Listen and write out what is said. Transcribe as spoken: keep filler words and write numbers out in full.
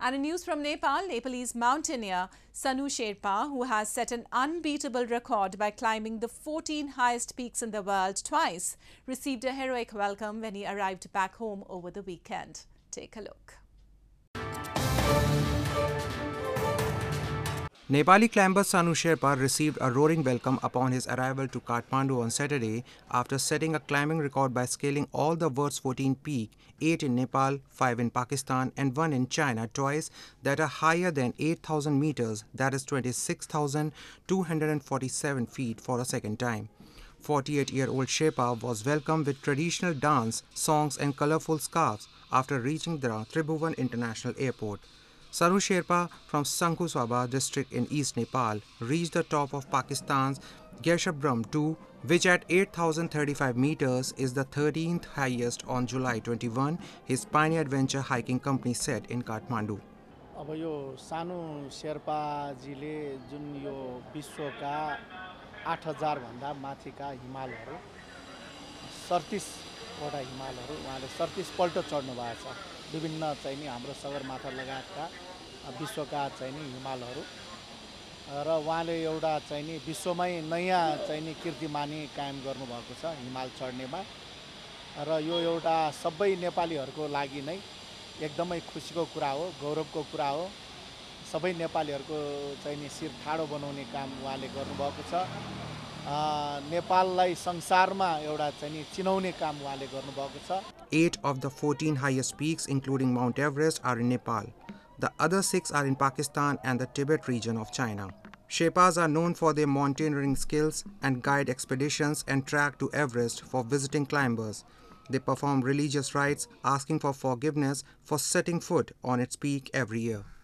And in news from Nepal, Nepalese mountaineer Sanu Sherpa, who has set an unbeatable record by climbing the fourteen highest peaks in the world twice, received a heroic welcome when he arrived back home over the weekend. Take a look. Nepali climber Sanu Sherpa received a roaring welcome upon his arrival to Kathmandu on Saturday after setting a climbing record by scaling all the world's fourteen peaks, eight in Nepal, five in Pakistan and one in China, twice, that are higher than eight thousand meters, that is twenty-six thousand two hundred forty-seven feet, for a second time. forty-eight-year-old Sherpa was welcomed with traditional dance, songs and colorful scarves after reaching the Tribhuvan International Airport. Sanu Sherpa from Sankhuswaba district in East Nepal reached the top of Pakistan's Gasherbrum two, which at eight thousand thirty-five meters is the thirteenth highest, on July twenty-first, his Pioneer Adventure Hiking company said in Kathmandu. अब यो सानु शेर्पा जीले जुन यो विश्वका आठ हजार भन्दा माथिका हिमालहरू सैंतीस वटा हिमालहरू उहाँले सैंतीस पल्ट चढ्नु भएको छ। विभिन्न चाहिने हाम्रो सगरमाथा लगायतका विश्वका चाहिने हिमालहरू र उहाँले एउटा चाहिने विश्वमै नयाँ चाहिने कीर्तिमानी कायम गर्नुभएको छ हिमाल चढ्नेमा र यो एउटा सबै नेपालीहरूको लागि नै एकदमै खुसीको कुरा हो, गौरवको कुरा हो। सबै नेपालीहरूको चाहिने शिर ठाडो बनाउने काम उहाँले गर्नुभएको छ। नेपाललाई संसारमा एउटा चाहिँ चिनाउने काम उहाँले गर्नुभएको छ। Eight of the fourteen highest peaks, including Mount Everest, are in Nepal. The other six are in Pakistan and the Tibet region of China. Sherpas are known for their mountaineering skills and guide expeditions and trek to Everest for visiting climbers. They perform religious rites asking for forgiveness for setting foot on its peak every year.